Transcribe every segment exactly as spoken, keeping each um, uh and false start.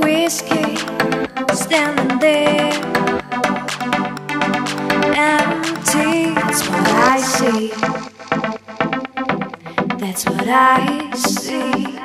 whiskey, standing there empty. That's what I see. That's what I see.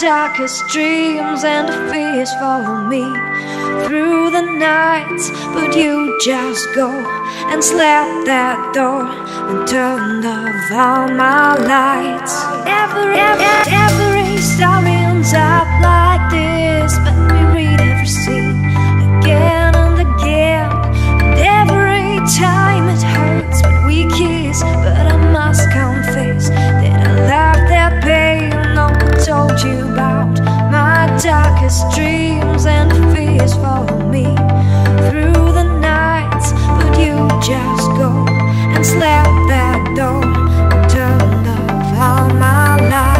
Darkest dreams and the fears follow me through the nights, but you just go and slam that door and turn off all my lights. Every, every, every star ends up like this, but we read every scene again and again, and every time it hurts when we kiss. But I must confess that I love that pain. Told you about my darkest dreams and the fears follow me through the nights, but you just go and slap that door and turn off all my light.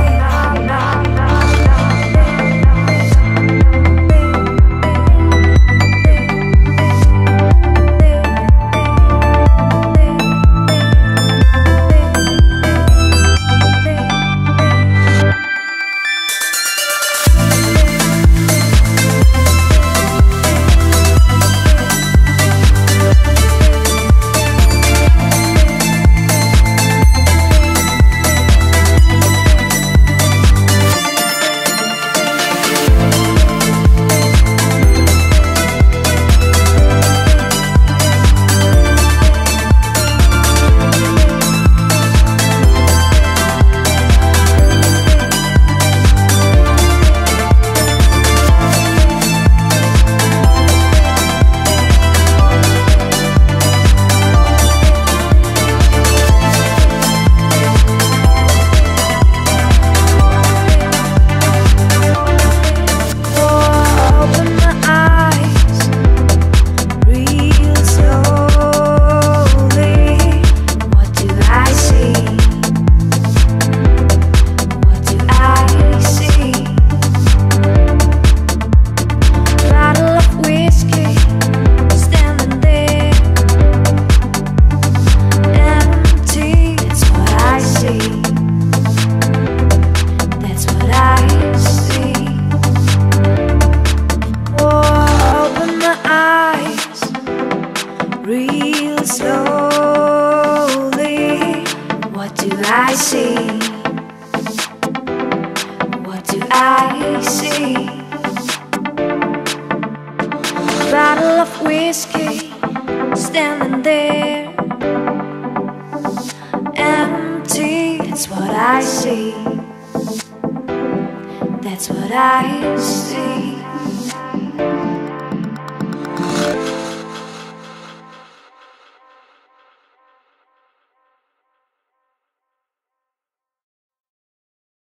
bottle of whiskey standing there, empty, that's what I see, that's what I see.